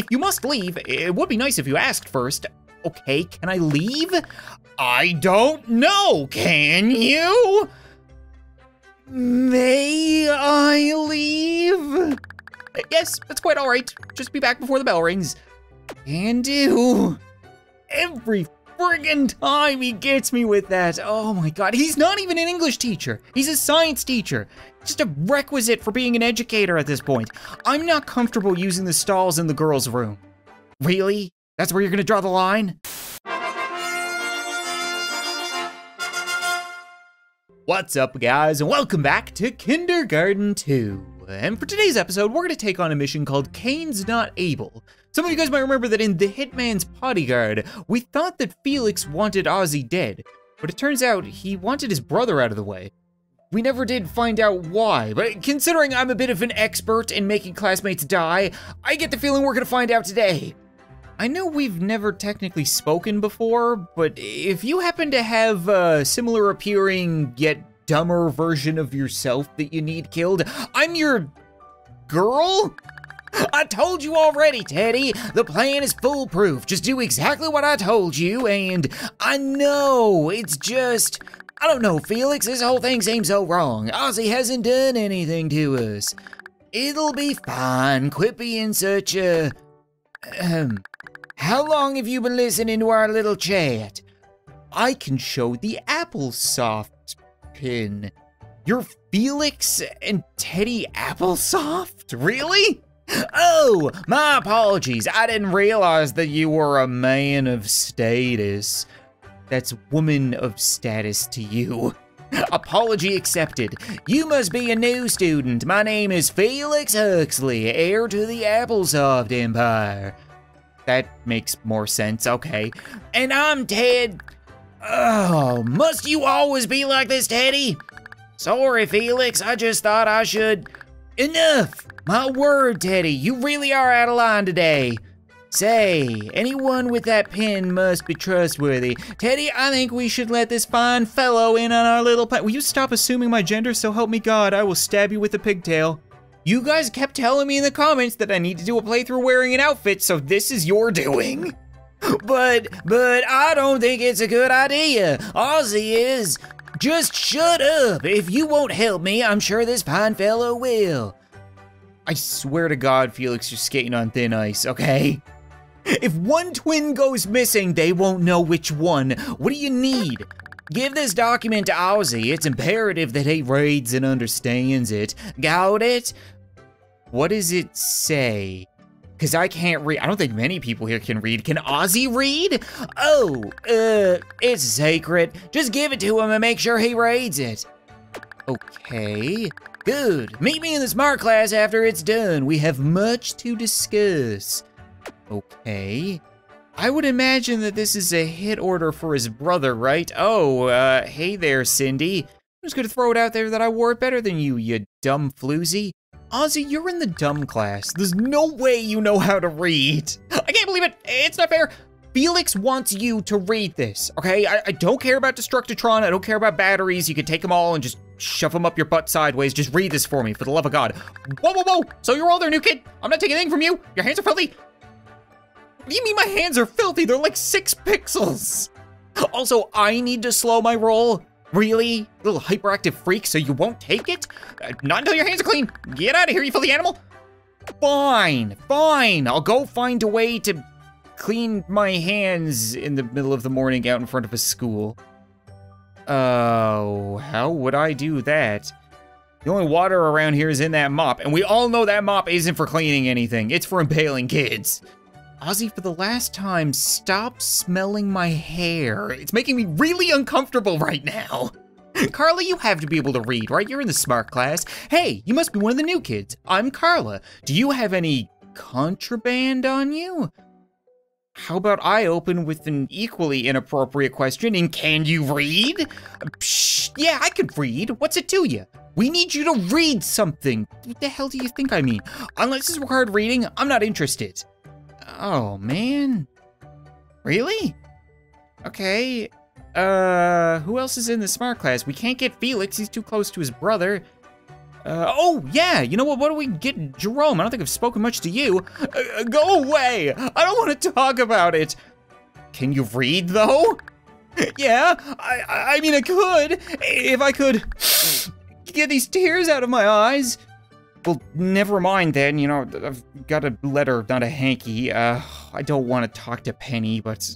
if you must leave, it would be nice if you asked first. Okay, can I leave? I don't know, can you? May I leave? Yes, that's quite all right. Just be back before the bell rings. Can do. Every friggin' time he gets me with that. Oh my God, he's not even an English teacher. He's a science teacher. Just a requisite for being an educator at this point. I'm not comfortable using the stalls in the girls' room. Really? That's where you're gonna draw the line? What's up, guys, and welcome back to Kindergarten 2. And for today's episode, we're gonna take on a mission called Kane's Not Able. Some of you guys might remember that in The Hitman's Pottyguard, we thought that Felix wanted Ozzy dead, but it turns out he wanted his brother out of the way. We never did find out why, but considering I'm a bit of an expert in making classmates die, I get the feeling we're gonna find out today. I know we've never technically spoken before, but if you happen to have a similar appearing yet dumber version of yourself that you need killed, I'm your girl? I told you already, Teddy, the plan is foolproof. Just do exactly what I told you, and I know, it's just, I don't know, Felix, this whole thing seems so wrong. Ozzy hasn't done anything to us. It'll be fine, quit being such a, how long have you been listening to our little chat? I can show the Applesoft pin. You're Felix and Teddy Applesoft? Really? Oh, my apologies. I didn't realize that you were a man of status. That's woman of status to you. Apology accepted. You must be a new student. My name is Felix Huxley, heir to the Applesoft Empire. That makes more sense, okay. And I'm Ted. Oh, must you always be like this, Teddy? Sorry, Felix, I just thought I should. Enough! My word, Teddy, you really are out of line today. Say, anyone with that pen must be trustworthy. Teddy, I think we should let this fine fellow in on our little plan. Will you stop assuming my gender? So help me God, I will stab you with a pigtail. You guys kept telling me in the comments that I need to do a playthrough wearing an outfit, so this is your doing. But I don't think it's a good idea. Ozzy is, just shut up. If you won't help me, I'm sure this fine fellow will. I swear to God, Felix, you're skating on thin ice, okay? If one twin goes missing, they won't know which one. What do you need? Give this document to Ozzy. It's imperative that he reads and understands it. Got it? What does it say? Because I can't read. I don't think many people here can read. Can Ozzy read? Oh, it's sacred. Just give it to him and make sure he reads it. Okay, good. Meet me in the smart class after it's done. We have much to discuss. Okay. I would imagine that this is a hit order for his brother, right? Oh, hey there, Cindy. I'm just gonna throw it out there that I wore it better than you, you dumb floozy. Ozzy, you're in the dumb class. There's no way you know how to read. I can't believe it, it's not fair. Felix wants you to read this, okay? I don't care about Destructitron, I don't care about batteries. You can take them all and just shove them up your butt sideways. Just read this for me, for the love of God. Whoa, whoa, whoa, so you're all there, new kid. I'm not taking anything from you. Your hands are filthy. What do you mean my hands are filthy? They're like 6 pixels. Also, I need to slow my roll. Really? Little hyperactive freak, so you won't take it? Not until your hands are clean. Get out of here, you filthy animal. Fine, fine. I'll go find a way to clean my hands in the middle of the morning out in front of a school. Oh, how would I do that? The only water around here is in that mop, and we all know that mop isn't for cleaning anything. It's for impaling kids. Ozzy, for the last time, stop smelling my hair. It's making me really uncomfortable right now. Carla, you have to be able to read, right? You're in the smart class. Hey, you must be one of the new kids. I'm Carla. Do you have any contraband on you? How about I open with an equally inappropriate question, and can you read? Psh, yeah, I could read. What's it to you? We need you to read something. What the hell do you think I mean? Unless it's required reading, I'm not interested. Oh, man. Really? Okay. Who else is in the smart class? We can't get Felix. He's too close to his brother. Oh, yeah, you know what? Why don't we get Jerome? I don't think I've spoken much to you. Go away! I don't want to talk about it. Can you read, though? Yeah, I mean, I could. If I could get these tears out of my eyes. Well, never mind then, you know, I've got a letter, not a hanky. I don't want to talk to Penny, but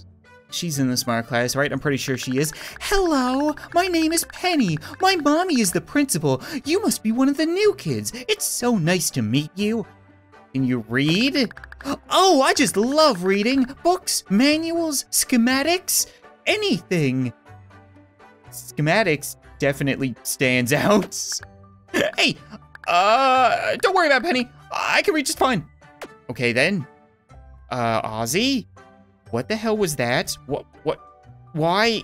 she's in the smart class, right? I'm pretty sure she is. Hello, my name is Penny. My mommy is the principal. You must be one of the new kids. It's so nice to meet you. Can you read? Oh, I just love reading. Books, manuals, schematics, anything. Schematics definitely stands out. Hey. Don't worry about it, Penny. I can read just fine. Okay, then. Ozzy? What the hell was that? What? Why?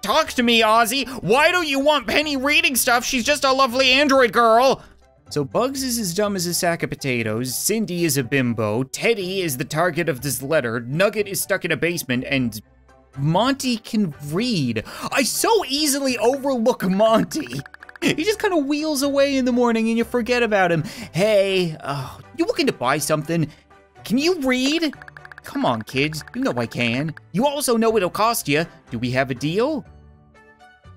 Talk to me, Ozzy. Why don't you want Penny reading stuff? She's just a lovely android girl. So Bugs is as dumb as a sack of potatoes. Cindy is a bimbo. Teddy is the target of this letter. Nugget is stuck in a basement, and Monty can read. I so easily overlook Monty. He just kind of wheels away in the morning and you forget about him. Hey, you looking to buy something? Can you read? Come on, kids, you know I can. You also know it'll cost you. Do we have a deal?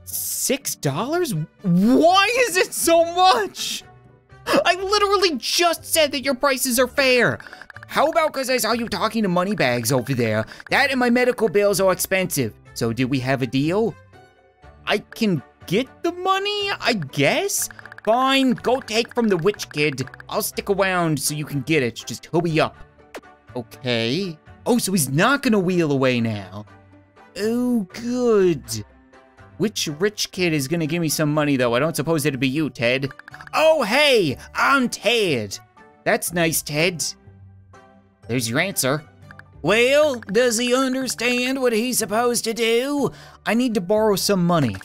$6? Why is it so much? I literally just said that your prices are fair. How about because I saw you talking to Moneybags over there? That and my medical bills are expensive. So do we have a deal? I can get the money, I guess? Fine, go take from the witch kid. I'll stick around so you can get it. Just hurry up. Okay. Oh, so he's not gonna wheel away now. Oh, good. Which rich kid is gonna give me some money, though? I don't suppose it'd be you, Ted. Oh, hey, I'm Ted. That's nice, Ted. There's your answer. Well, does he understand what he's supposed to do? I need to borrow some money.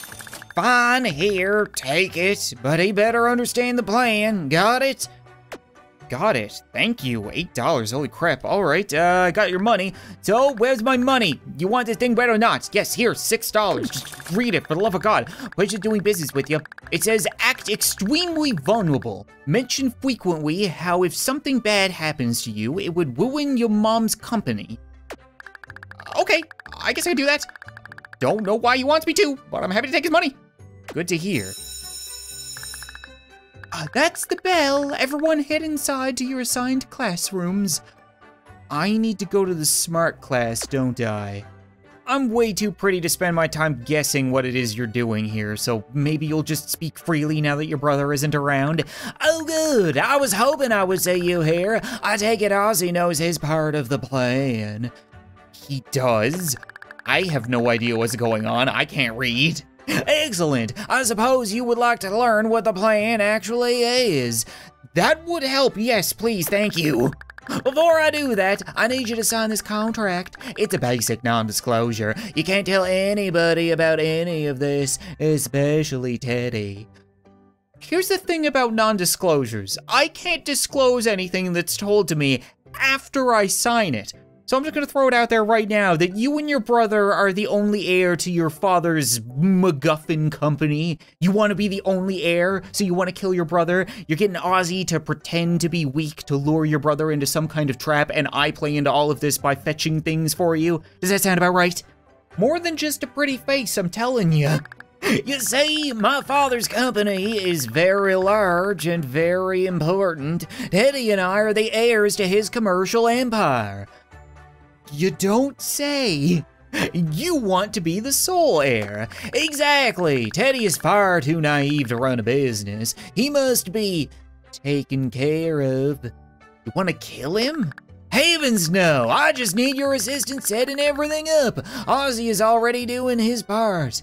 Fine, here, take it, but he better understand the plan. Got it? Got it. Thank you. $8. Holy crap. All right, I got your money. So, where's my money? You want this thing read or not? Yes, here, $6. Just read it, for the love of God. Pleasure doing business with you. It says, act extremely vulnerable. Mention frequently how if something bad happens to you, it would ruin your mom's company. Okay, I guess I can do that. Don't know why he wants me to, but I'm happy to take his money. Good to hear. That's the bell. Everyone head inside to your assigned classrooms. I need to go to the smart class, don't I? I'm way too pretty to spend my time guessing what it is you're doing here, so maybe you'll just speak freely now that your brother isn't around. Oh, good. I was hoping I would see you here. I take it Ozzy knows his part of the plan. He does. I have no idea what's going on. I can't read. Excellent. I suppose you would like to learn what the plan actually is. That would help. Yes, please. Thank you. Before I do that, I need you to sign this contract. It's a basic non-disclosure. You can't tell anybody about any of this, especially Teddy. Here's the thing about non-disclosures. I can't disclose anything that's told to me after I sign it. So I'm just gonna throw it out there right now that you and your brother are the only heir to your father's MacGuffin company. You wanna be the only heir, so you wanna kill your brother. You're getting Ozzy to pretend to be weak to lure your brother into some kind of trap, and I play into all of this by fetching things for you. Does that sound about right? More than just a pretty face, I'm telling you. You see, my father's company is very large and very important. Teddy and I are the heirs to his commercial empire. You don't say. You want to be the sole heir. Exactly. Teddy is far too naive to run a business. He must be taken care of. You want to kill him? Heavens no. I just need your assistance setting everything up. Ozzy is already doing his part.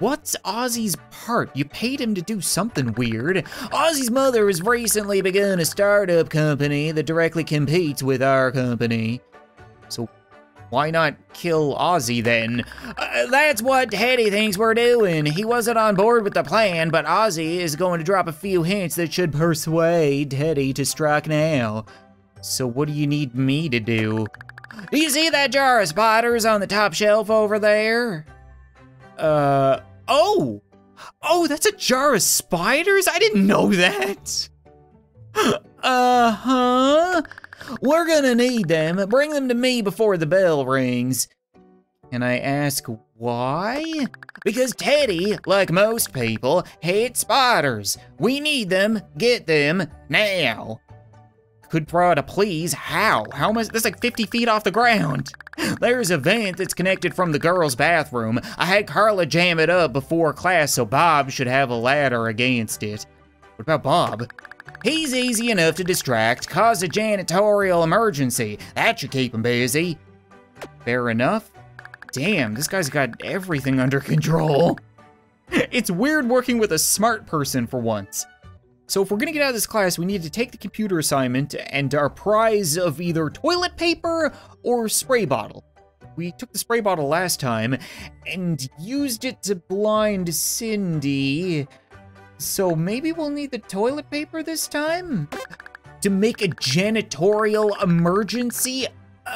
What's Ozzy's part? You paid him to do something weird. Ozzy's mother has recently begun a startup company that directly competes with our company. So why not kill Ozzy then? That's what Teddy thinks we're doing. He wasn't on board with the plan, but Ozzy is going to drop a few hints that should persuade Teddy to strike now. So what do you need me to do? Do you see that jar of spiders on the top shelf over there? Oh, Oh, that's a jar of spiders? I didn't know that. Uh-huh. We're gonna need them. Bring them to me before the bell rings. Can I ask why? Because Teddy, like most people, hates spiders. We need them. Get them now. Could Prada please? How? How much? That's like 50 feet off the ground. There's a vent that's connected from the girls' bathroom. I had Carla jam it up before class, so Bob should have a ladder against it. What about Bob? He's easy enough to distract, cause a janitorial emergency. That should keep him busy. Fair enough. Damn, this guy's got everything under control. It's weird working with a smart person for once. So if we're gonna get out of this class, we need to take the computer assignment and our prize of either toilet paper or spray bottle. We took the spray bottle last time and used it to blind Cindy. So maybe we'll need the toilet paper this time? To make a janitorial emergency?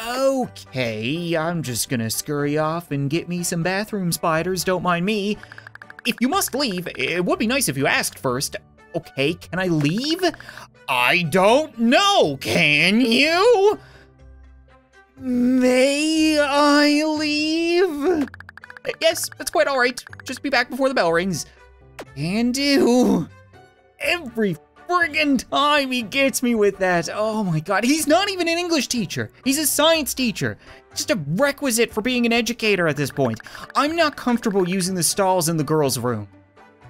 Okay, I'm just gonna scurry off and get me some bathroom spiders, don't mind me. If you must leave, it would be nice if you asked first. Okay, can I leave? I don't know, can you? May I leave? Yes, that's quite all right. Just be back before the bell rings. Can do. Every friggin' time he gets me with that. Oh my God, he's not even an English teacher. He's a science teacher. Just a requisite for being an educator at this point. I'm not comfortable using the stalls in the girls' room.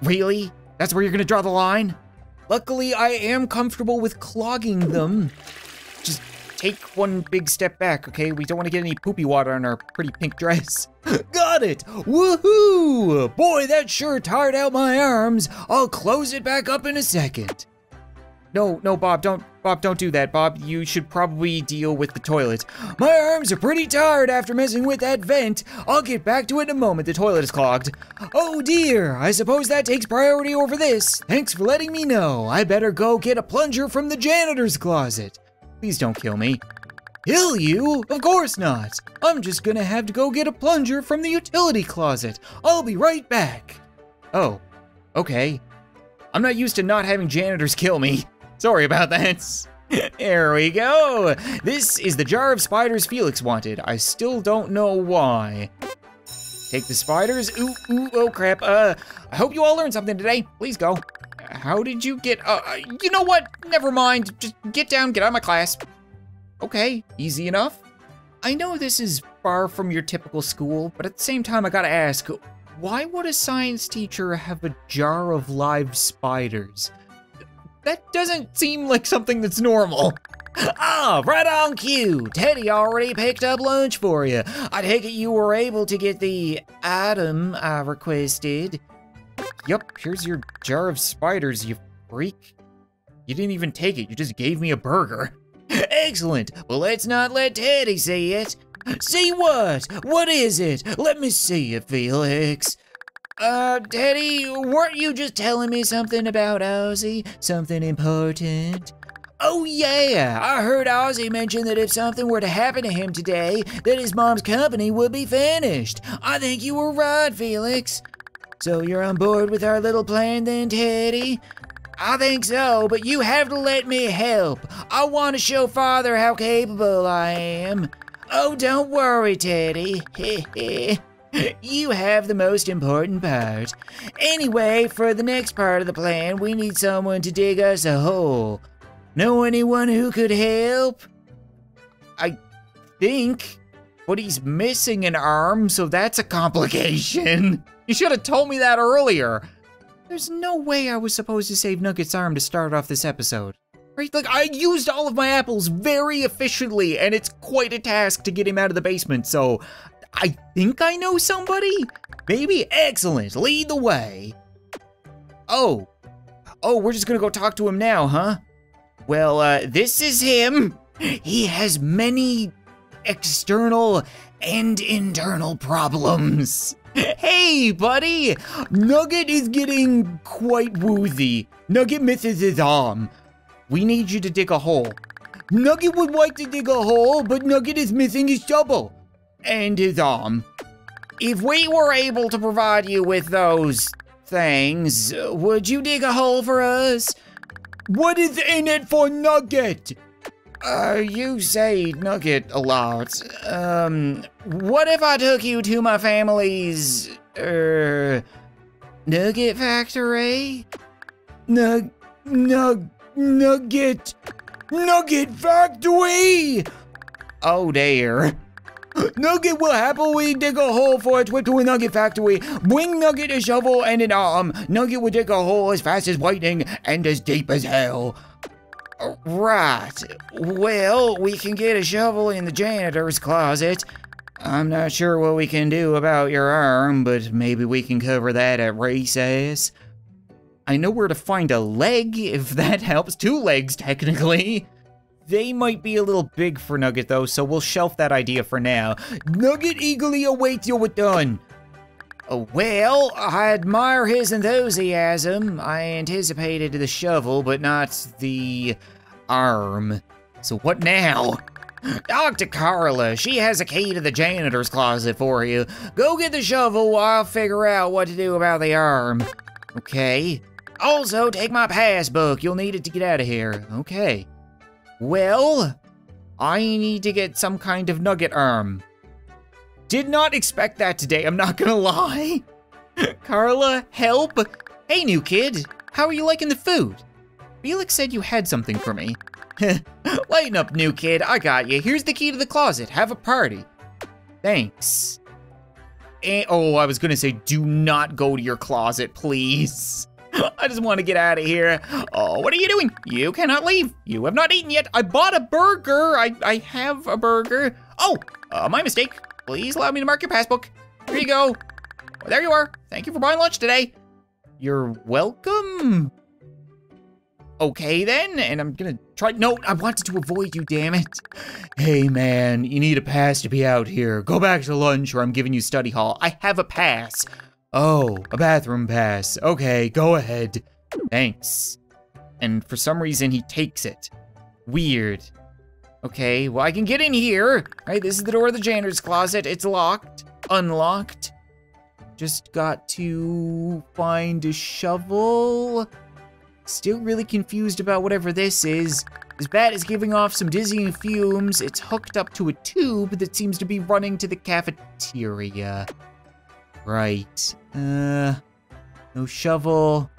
Really? That's where you're gonna draw the line? Luckily, I am comfortable with clogging them. Just take one big step back, okay? We don't wanna get any poopy water on our pretty pink dress. Got it! Woohoo! Boy, that sure tired out my arms. I'll close it back up in a second. No, Bob, don't do that. Bob, you should probably deal with the toilet. My arms are pretty tired after messing with that vent. I'll get back to it in a moment. The toilet is clogged. Oh dear, I suppose that takes priority over this. Thanks for letting me know. I better go get a plunger from the janitor's closet. Please don't kill me. Kill you? Of course not. I'm just gonna have to go get a plunger from the utility closet. I'll be right back. Oh, okay. I'm not used to not having janitors kill me. Sorry about that. There we go. This is the jar of spiders Felix wanted. I still don't know why. Take the spiders. Ooh, oh crap. I hope you all learned something today. Please go. How did you get, you know what? Never mind. Just get down, get out of my class. Okay, easy enough. I know this is far from your typical school, but at the same time, I gotta ask, why would a science teacher have a jar of live spiders? That doesn't seem like something that's normal. Ah, right on cue. Teddy already picked up lunch for you. I take it you were able to get the item I requested. Yup, here's your jar of spiders, you freak. You didn't even take it, you just gave me a burger. Excellent, well let's not let Teddy see it. See what? What is it? Let me see it, Felix. Teddy, weren't you just telling me something about Ozzy? Something important? Oh yeah, I heard Ozzy mention that if something were to happen to him today, that his mom's company would be finished. I think you were right, Felix. So you're on board with our little plan then, Teddy? I think so, but you have to let me help. I want to show Father how capable I am. Oh, don't worry, Teddy. Heh. You have the most important part. Anyway, for the next part of the plan, we need someone to dig us a hole. Know anyone who could help? I think, but he's missing an arm, so that's a complication. You should have told me that earlier. There's no way I was supposed to save Nugget's arm to start off this episode. Right? Like, I used all of my apples very efficiently, and it's quite a task to get him out of the basement, so I think I know somebody? Maybe? Excellent, lead the way. Oh, we're just gonna go talk to him now, huh? Well, this is him. He has many external and internal problems. Hey, buddy! Nugget is getting quite woozy. Nugget misses his arm. We need you to dig a hole. Nugget would like to dig a hole, but Nugget is missing his shovel. And his arm. If we were able to provide you with those things. Would you dig a hole for us? What is in it for Nugget? You say Nugget a lot. What if I took you to my family's, Nugget Factory? Nugget Factory! Oh dear. Nugget, what happened? We dig a hole for a trip to a Nugget Factory. Bring Nugget a shovel and an arm. Nugget will dig a hole as fast as lightning and as deep as hell. Right. Well, we can get a shovel in the janitor's closet. I'm not sure what we can do about your arm, but maybe we can cover that at recess. I know where to find a leg, if that helps. Two legs, technically. They might be a little big for Nugget, though, so we'll shelf that idea for now. Nugget eagerly awaits till we're done. Well, I admire his enthusiasm. I anticipated the shovel, but not the arm. So what now? Dr. Carla, she has a key to the janitor's closet for you. Go get the shovel while I'll figure out what to do about the arm. Okay. Also, take my passbook. You'll need it to get out of here. Okay. Well, I need to get some kind of nugget arm. Did not expect that today, I'm not gonna lie. Carla, help. Hey, new kid. How are you liking the food? Felix said you had something for me. Lighten up, new kid. I got you. Here's the key to the closet. Have a party. Thanks. And, oh, I was gonna say, do not go to your closet, please. I just want to get out of here. Oh, what are you doing? You cannot leave. You have not eaten yet. I bought a burger. I have a burger. Oh, my mistake. Please allow me to mark your passbook. Here you go. Well, there you are. Thank you for buying lunch today. You're welcome. Okay then, and I'm gonna try, no, I wanted to avoid you, damn it. Hey man, you need a pass to be out here. Go back to lunch or I'm giving you study hall. I have a pass. Oh, a bathroom pass. Okay, go ahead. Thanks. And for some reason he takes it. Weird. Okay, well I can get in here. Right, this is the door of the janitor's closet. It's locked, unlocked. Just got to find a shovel. Still really confused about whatever this is. This bat is giving off some dizzying fumes. It's hooked up to a tube that seems to be running to the cafeteria. Right. No shovel.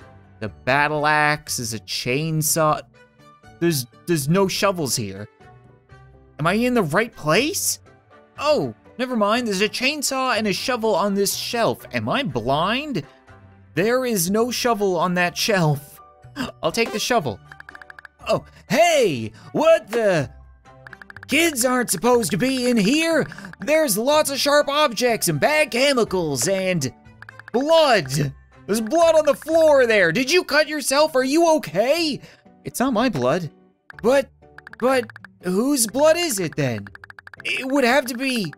The battle axe is a chainsaw. There's no shovels here. Am I in the right place? Oh, never mind. There's a chainsaw and a shovel on this shelf. Am I blind? There is no shovel on that shelf. I'll take the shovel. Oh, hey, what the? Kids aren't supposed to be in here. There's lots of sharp objects and bad chemicals and blood. There's blood on the floor there. Did you cut yourself? Are you okay? It's not my blood. But whose blood is it then? It would have to be,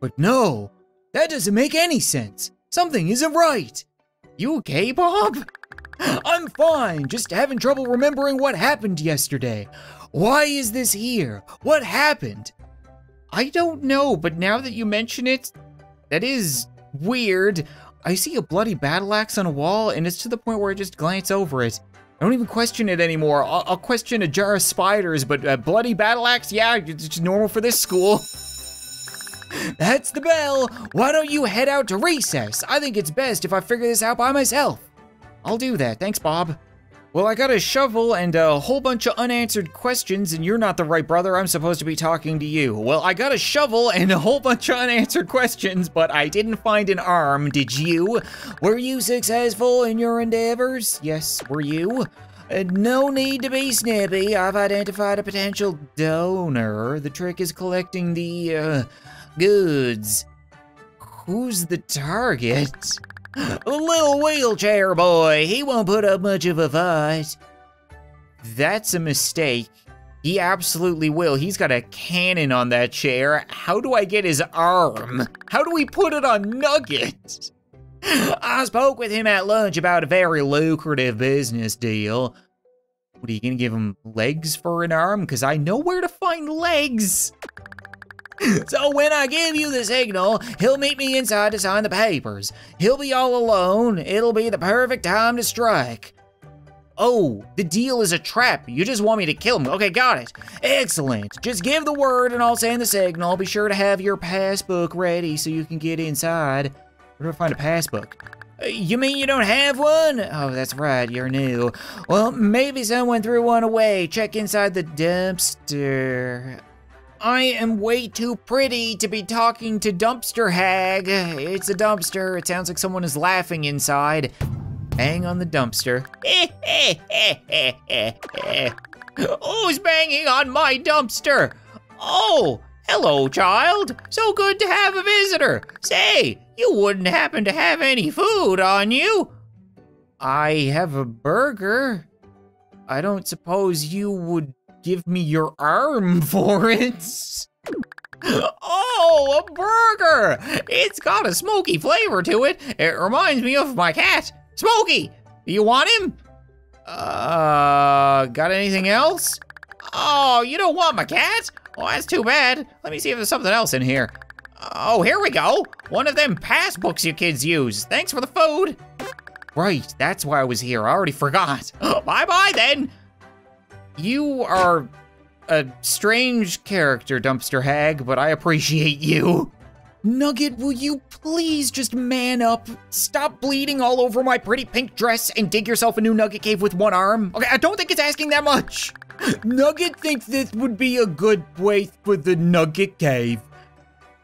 but no, that doesn't make any sense. Something isn't right. You okay, Bob? I'm fine, just having trouble remembering what happened yesterday. Why is this here? What happened? I don't know, but now that you mention it, that is weird. I see a bloody battle axe on a wall, and it's to the point where I just glance over it. I don't even question it anymore. I'll question a jar of spiders, but a bloody battle axe, yeah, it's normal for this school. That's the bell. Why don't you head out to recess? I think it's best if I figure this out by myself. I'll do that, thanks, Bob. Well, I got a shovel and a whole bunch of unanswered questions, and you're not the right brother, I'm supposed to be talking to you. Well, I got a shovel and a whole bunch of unanswered questions, but I didn't find an arm, did you? Were you successful in your endeavors? Yes, were you? No need to be snippy, I've identified a potential donor. The trick is collecting the, goods. Who's the target? A little wheelchair boy, he won't put up much of a fight. That's a mistake. He absolutely will. He's got a cannon on that chair. How do I get his arm? How do we put it on Nugget? I spoke with him at lunch about a very lucrative business deal. What, are you gonna give him legs for an arm? Because I know where to find legs. So when I give you the signal, he'll meet me inside to sign the papers. He'll be all alone. It'll be the perfect time to strike. Oh, the deal is a trap. You just want me to kill him. Okay, got it. Excellent. Just give the word and I'll send the signal. Be sure to have your passbook ready so you can get inside. Where do I find a passbook? You mean you don't have one? Oh, that's right, you're new. Well, maybe someone threw one away. Check inside the dumpster. I am way too pretty to be talking to dumpster hag. It's a dumpster. It sounds like someone is laughing inside. Bang on the dumpster. Who's banging on my dumpster? Oh, hello, child. So good to have a visitor. Say, you wouldn't happen to have any food on you? I have a burger. I don't suppose you would give me your arm for it. Oh, a burger. It's got a smoky flavor to it. It reminds me of my cat. Smokey, do you want him? Got anything else? Oh, you don't want my cat? Oh, that's too bad. Let me see if there's something else in here. Oh, here we go. One of them passbooks you kids use. Thanks for the food. Right, that's why I was here. I already forgot. Bye-bye then. You are a strange character, dumpster hag, but I appreciate you. Nugget, will you please just man up? Stop bleeding all over my pretty pink dress and dig yourself a new nugget cave with one arm? Okay, I don't think it's asking that much. Nugget thinks this would be a good place for the nugget cave.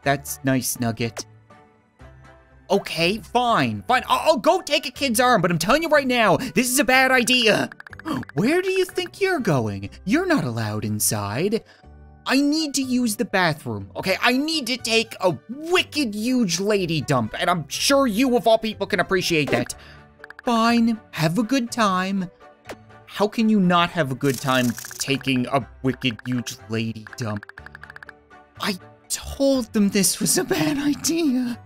That's nice, Nugget. Okay, fine, fine. I'll go take a kid's arm, but I'm telling you right now, this is a bad idea. Where do you think you're going? You're not allowed inside. I need to use the bathroom, okay? I need to take a wicked huge lady dump, and I'm sure you of all people can appreciate that. Fine, have a good time. How can you not have a good time taking a wicked huge lady dump? I told them this was a bad idea.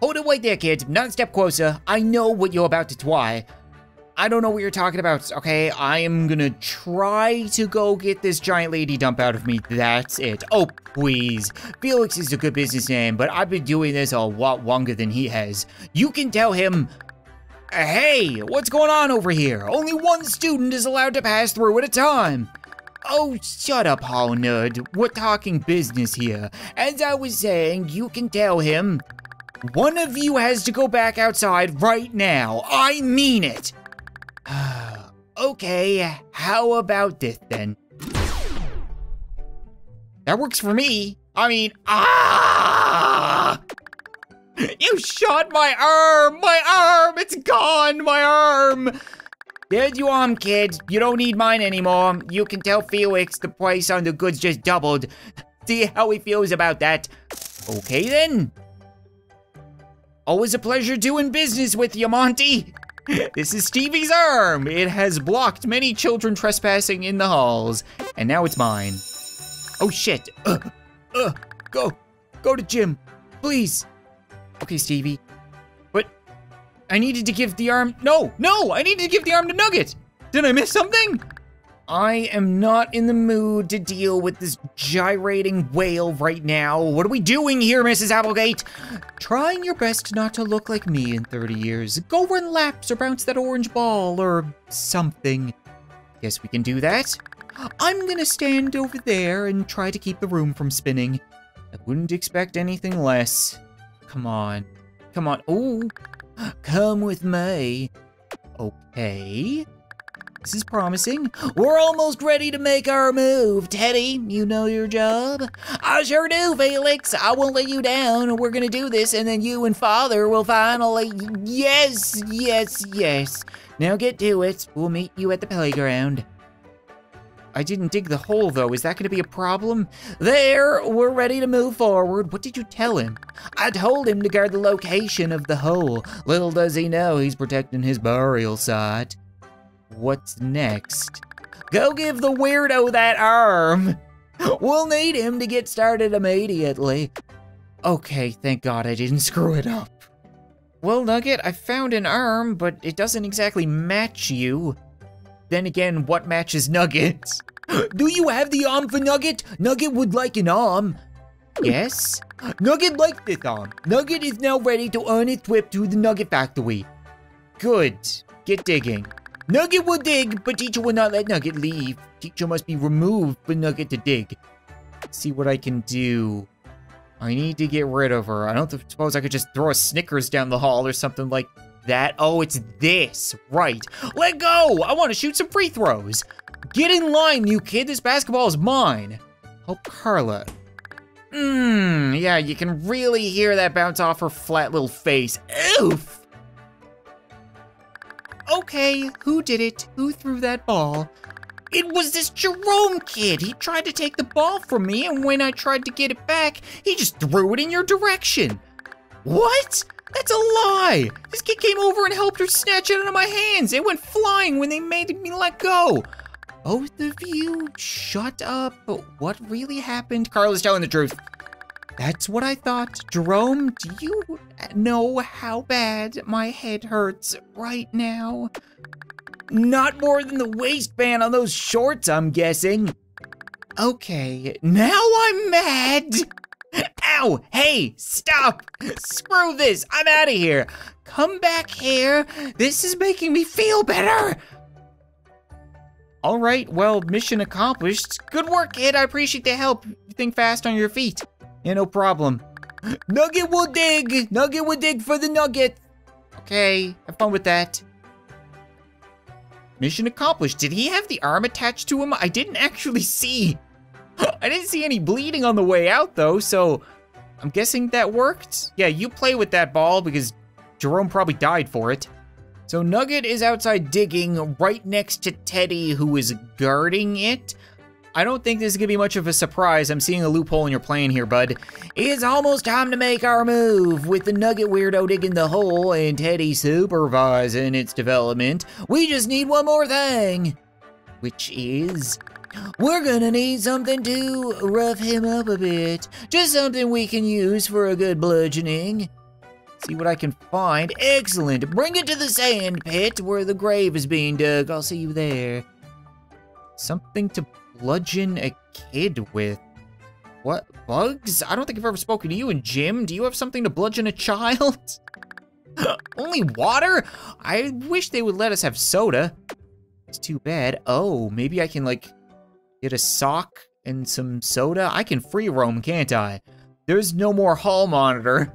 Hold it right there, kids. Non-step closer. I know what you're about to try. I don't know what you're talking about, okay? I am gonna try to go get this giant lady dump out of me. That's it. Oh, please. Felix is a good business name, but I've been doing this a lot longer than he has. You can tell him, hey, what's going on over here? Only one student is allowed to pass through at a time. Oh, shut up, Hall Nerd. We're talking business here. As I was saying, you can tell him, one of you has to go back outside right now. I mean it. Okay, how about this then? That works for me. I mean, you shot my arm, it's gone, my arm. There's your arm, kid. You don't need mine anymore. You can tell Felix the price on the goods just doubled. See how he feels about that. Okay then. Always a pleasure doing business with you, Monty. This is Stevie's arm. It has blocked many children trespassing in the halls, and now it's mine. Oh shit, go to Jim, please. Okay, Stevie, but I needed to give the arm, no, I needed to give the arm to Nugget. Did I miss something? I am not in the mood to deal with this gyrating whale right now. What are we doing here, Mrs. Applegate? Trying your best not to look like me in 30 years. Go run laps or bounce that orange ball or something. Guess we can do that. I'm gonna stand over there and try to keep the room from spinning. I wouldn't expect anything less. Come on, come on. Ooh, come with me. Okay. This is promising. We're almost ready to make our move. Teddy, you know your job? I sure do, Felix. I won't let you down. We're gonna do this, and then you and Father will finally... Yes. Now get to it. We'll meet you at the playground. I didn't dig the hole, though. Is that gonna be a problem? There, we're ready to move forward. What did you tell him? I told him to guard the location of the hole. Little does he know he's protecting his burial site. What's next? Go give the weirdo that arm. We'll need him to get started immediately. Okay, thank God I didn't screw it up. Well, Nugget, I found an arm, but it doesn't exactly match you. Then again, what matches Nugget? Do you have the arm for Nugget? Nugget would like an arm. Yes? Nugget liked this arm. Nugget is now ready to earn his trip to the Nugget Factory. Good. Get digging. Nugget will dig, but teacher will not let Nugget leave. Teacher must be removed for Nugget to dig. Let's see what I can do. I need to get rid of her. I don't suppose I could just throw a Snickers down the hall or something like that. Oh, it's this. Right. Let go! I want to shoot some free throws. Get in line, you kid. This basketball is mine. Oh, Carla. Yeah, you can really hear that bounce off her flat little face. Oof! Okay, who did it? Who threw that ball? It was this Jerome kid. He tried to take the ball from me, and when I tried to get it back, he just threw it in your direction. What? That's a lie. This kid came over and helped her snatch it out of my hands. It went flying when they made me let go. Both of you, shut up. What really happened? Carla's telling the truth. That's what I thought. Jerome, do you know how bad my head hurts right now? Not more than the waistband on those shorts, I'm guessing. Okay, now I'm mad. Ow, hey, stop. Screw this, I'm out of here. Come back here. This is making me feel better. All right, well, mission accomplished. Good work, kid. I appreciate the help. Think fast on your feet. Yeah, no problem. Nugget will dig. Nugget will dig for the nugget. Okay, have fun with that. Mission accomplished. Did he have the arm attached to him? I didn't actually see. I didn't see any bleeding on the way out, though, so I'm guessing that worked. Yeah, you play with that ball because Jerome probably died for it. So Nugget is outside digging right next to Teddy, who is guarding it. I don't think this is gonna be much of a surprise. I'm seeing a loophole in your plan here, bud. It's almost time to make our move. With the Nugget weirdo digging the hole and Teddy supervising its development, we just need one more thing, which is we're gonna need something to rough him up a bit. Just something we can use for a good bludgeoning. See what I can find. Excellent. Bring it to the sand pit where the grave is being dug. I'll see you there. Something to bludgeon a kid with. What? Bugs? I don't think I've ever spoken to you and Jim. Do you have something to bludgeon a child? Only water? I wish they would let us have soda. It's too bad. Oh, maybe I can, like, get a sock and some soda. I can free roam, can't I? There's no more hall monitor.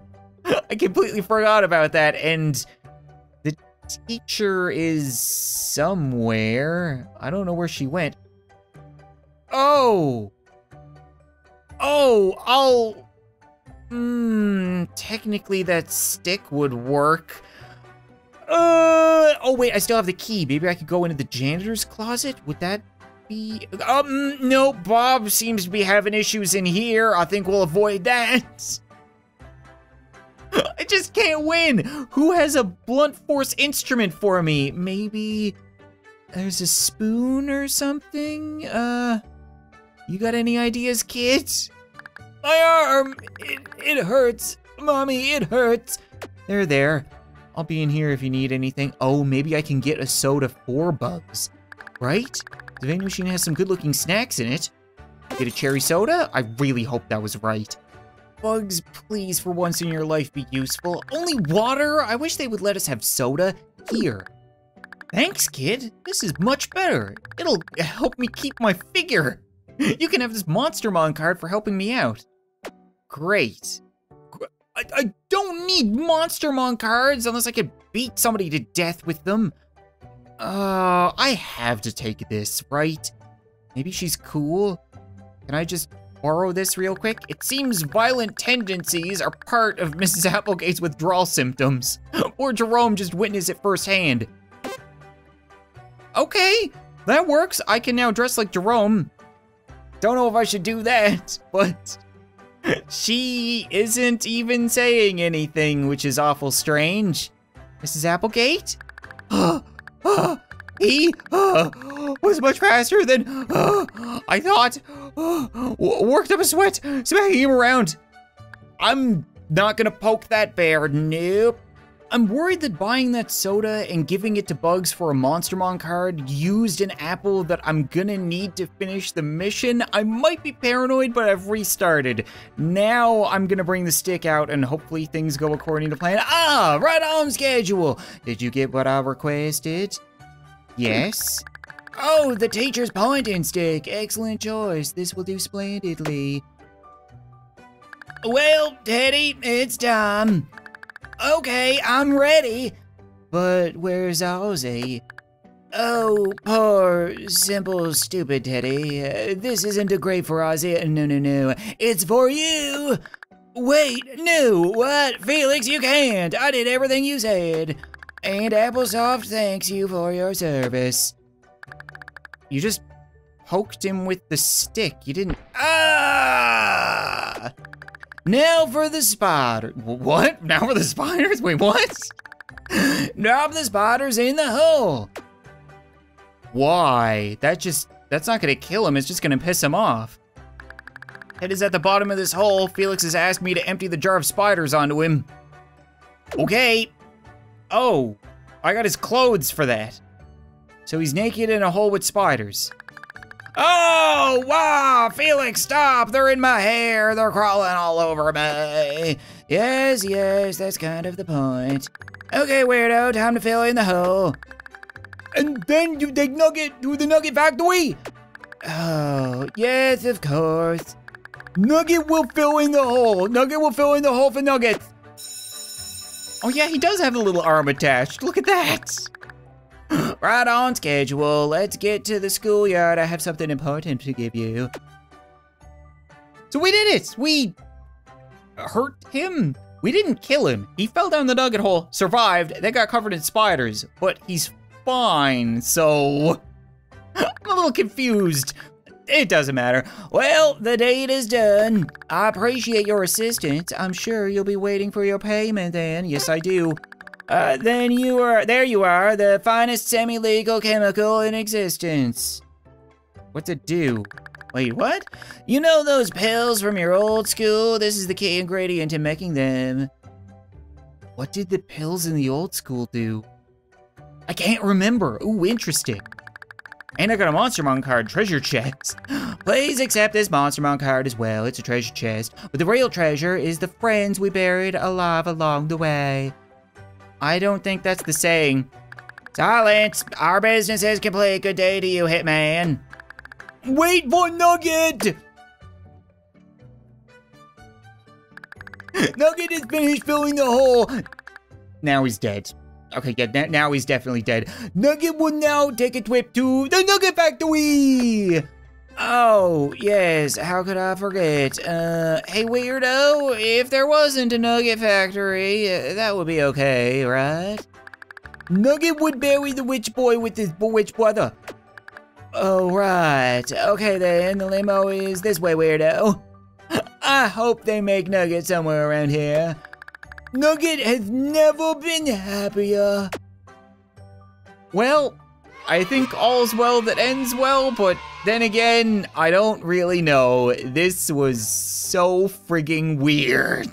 I completely forgot about that, and the teacher is somewhere. I don't know where she went. Oh! Oh, I'll... technically that stick would work. Oh wait, I still have the key. Maybe I could go into the janitor's closet? Would that be... no, Bob seems to be having issues in here. I think we'll avoid that. I just can't win. Who has a blunt force instrument for me? Maybe there's a spoon or something? You got any ideas, kids? My arm, it hurts. Mommy, it hurts. There, there. I'll be in here if you need anything. Oh, maybe I can get a soda for Bugs, right? The vending machine has some good looking snacks in it. Get a cherry soda? I really hope that was right. Bugs, please, for once in your life, be useful. Only water? I wish they would let us have soda. Here. Thanks, kid. This is much better. It'll help me keep my figure. You can have this Monstermon card for helping me out. Great. I don't need Monstermon cards unless I can beat somebody to death with them. I have to take this, right? Maybe she's cool. Can I just... borrow this real quick? It seems violent tendencies are part of Mrs. Applegate's withdrawal symptoms. Or Jerome just witnessed it firsthand. Okay, that works. I can now dress like Jerome. Don't know if I should do that, but she isn't even saying anything, which is awful strange. Mrs. Applegate? He was much faster than I thought. Worked up a sweat, smacking him around. I'm not gonna poke that bear, nope. I'm worried that buying that soda and giving it to Bugs for a Monstermon card used an apple that I'm gonna need to finish the mission. I might be paranoid, but I've restarted. Now I'm gonna bring the stick out and hopefully things go according to plan. Ah, right on schedule. Did you get what I requested? Yes. Oh, the teacher's pointing stick. Excellent choice. This will do splendidly. Well, Teddy, it's time. Okay, I'm ready. But where's Ozzy? Oh, poor, simple, stupid Teddy. This isn't a grade for Ozzy. No. It's for you. Wait, no, what? Felix, you can't. I did everything you said. And Applesoft thanks you for your service. You just poked him with the stick. You didn't... Ah! Now for the spider. What? Now for the spiders? Wait, what? Drop the spiders in the hole. Why? That's not gonna kill him. It's just gonna piss him off. Head is at the bottom of this hole. Felix has asked me to empty the jar of spiders onto him. Okay. Oh, I got his clothes for that. So he's naked in a hole with spiders. Oh, wow, Felix, stop. They're in my hair. They're crawling all over me. Yes, that's kind of the point. Okay, weirdo, time to fill in the hole. And then you take Nugget to the Nugget Factory. Oh, yes, of course. Nugget will fill in the hole. Nugget will fill in the hole for Nuggets. Oh yeah, he does have a little arm attached. Look at that. Right on schedule. Let's get to the schoolyard. I have something important to give you. So we did it. We hurt him. We didn't kill him. He fell down the nugget hole, survived. They got covered in spiders, but he's fine. So I'm a little confused. It doesn't matter. Well, the date is done. I appreciate your assistance. I'm sure you'll be waiting for your payment then. Yes, I do. There you are, the finest semi-legal chemical in existence. What's it do? Wait, what? You know those pills from your old school? This is the key ingredient in making them. What did the pills in the old school do? I can't remember. Ooh, interesting. And I got a Monstermon card, treasure chest. Please accept this Monstermon card as well. It's a treasure chest. But the real treasure is the friends we buried alive along the way. I don't think that's the saying. Silence, our business is complete. Good day to you, Hitman. Wait for Nugget! Nugget is finished filling the hole. Now he's dead. Okay, yeah, now he's definitely dead. Nugget will now take a trip to the Nugget Factory! Oh, yes, how could I forget? Hey weirdo, if there wasn't a Nugget Factory, that would be okay, right? Nugget would bury the witch boy with his witch brother. Oh, right. Okay then, the limo is this way, weirdo. I hope they make Nugget somewhere around here. Nugget has never been happier. Well, I think all's well that ends well, but then again, I don't really know. This was so frigging weird.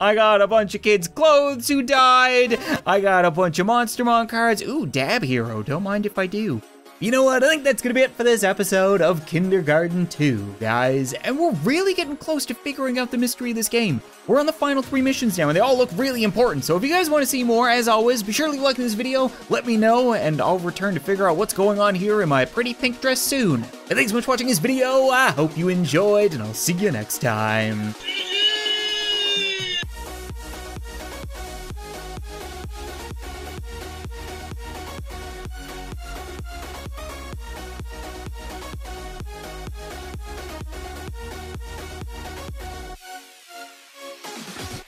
I got a bunch of kids' clothes who died. I got a bunch of Monstermon cards. Ooh, Dab Hero, don't mind if I do. You know what, I think that's gonna be it for this episode of Kindergarten 2, guys. And we're really getting close to figuring out the mystery of this game. We're on the final 3 missions now, and they all look really important. So if you guys wanna see more, as always, be sure to like this video, let me know, and I'll return to figure out what's going on here in my pretty pink dress soon. And thanks so much for watching this video, I hope you enjoyed, and I'll see you next time.